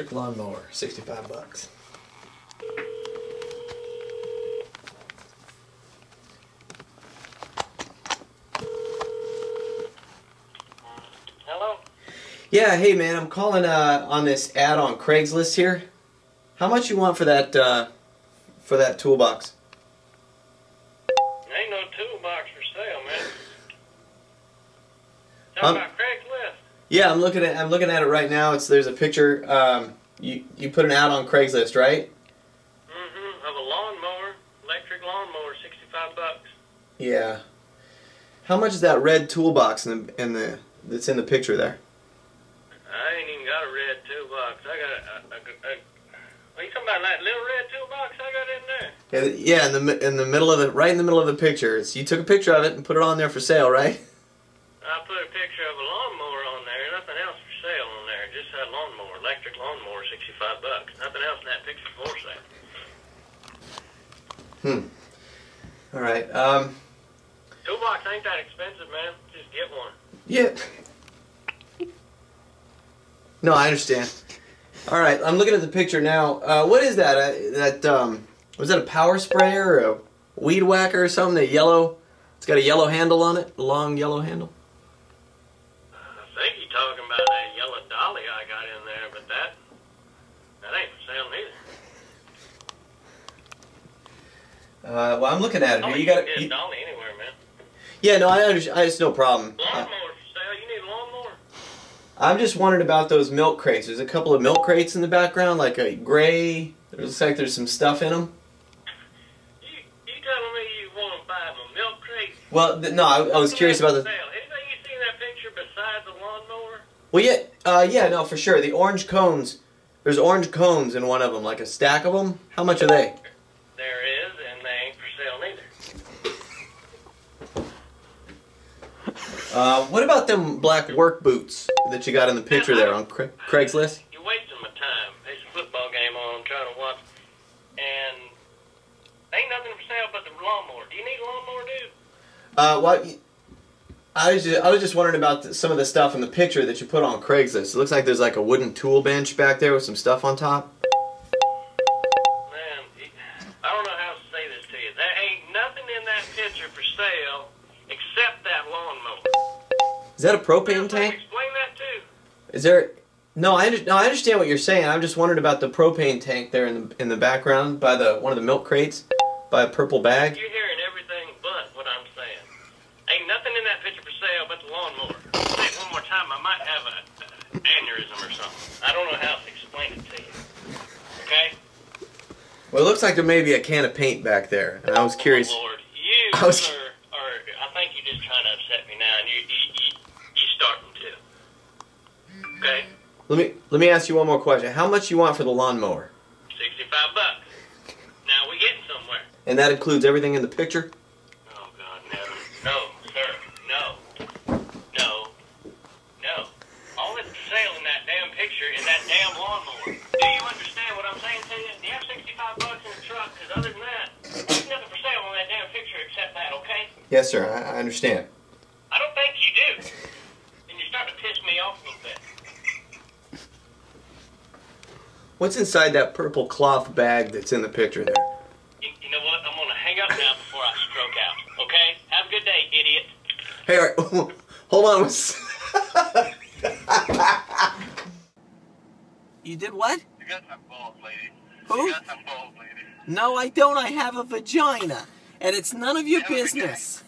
electric lawnmower, 65 bucks. Hello? Yeah, hey man, I'm calling on this ad on Craigslist here. How much you want for that toolbox? Ain't no toolbox for sale, man. Talking about Craigslist. Yeah, I'm looking at it right now. There's a picture. You put an ad on Craigslist, right? Mm-hmm. Of a lawnmower, electric lawnmower, 65 bucks. Yeah. How much is that red toolbox in the that's in the picture there? I ain't even got a red toolbox. I got a Are you talking about that little red toolbox I got in there? Yeah, in the middle of the right in the middle of the picture. So you took a picture of it and put it on there for sale, right? I put a picture of a lawnmower on there. Nothing else for sale on there. Just that lawnmower, electric lawnmower, 65 bucks. Nothing else in that picture for sale. All right. Toolbox ain't that expensive, man. Just get one. Yeah. No, I understand. All right, I'm looking at the picture now. What is that? Was that a power sprayer or a weed whacker or something? That yellow? It's got a yellow handle on it, a long yellow handle. I think you're talking about that yellow dolly I got in there, but that ain't for sale either. Well, I'm looking at it. You got a dolly anywhere, man? Yeah, no, I understand. It's no problem. I'm just wondering about those milk crates. There's a couple of milk crates in the background, like a gray. It looks like there's some stuff in them. You telling me you want to buy my milk crates? Well, no, I was curious about the... Have you seen that picture beside the lawnmower? Well, yeah, no, for sure. The orange cones. There's orange cones in one of them, like a stack of them. How much are they? There is, and they ain't for sale neither. What about them black work boots that you got in the picture there on Craigslist? You're wasting my time. There's a football game on I'm trying to watch, and ain't nothing for sale but the lawnmower. Do you need a lawnmower, dude? Well, I was just wondering about some of the stuff in the picture that you put on Craigslist. It looks like there's like a wooden tool bench back there with some stuff on top. Man, I don't know how to say this to you. There ain't nothing in that picture for sale except that lawnmower. Is that a propane tank? Is there? No, I understand what you're saying. I'm just wondering about the propane tank there in the background by the one of the milk crates, by a purple bag. You're hearing everything but what I'm saying. Ain't nothing in that picture for sale but the lawnmower. Say it one more time, I might have an aneurysm or something. I don't know how to explain it to you. Okay. Well, it looks like there may be a can of paint back there, and I was curious. Oh, Lord, I think you're just trying to upset me now, and you starting to. Okay. Let me ask you one more question. How much you want for the lawnmower? 65 bucks. Now we getting somewhere. And that includes everything in the picture? Oh God, no. No, sir. No. No. No. All that's for sale in that damn picture is that damn lawnmower. Do you understand what I'm saying to you? You have 65 bucks in the truck, because other than that, there's nothing for sale on that damn picture except that, okay? Yes, sir. I understand. I don't think you do. And you're starting to piss me off a little bit. What's inside that purple cloth bag that's in the picture there? You know what? I'm going to hang up now before I stroke out. Okay? Have a good day, idiot. Hey, all right. Hold on. You did what? You got some balls, lady. Who? You got some balls, lady. No, I don't. I have a vagina. And it's none of your business.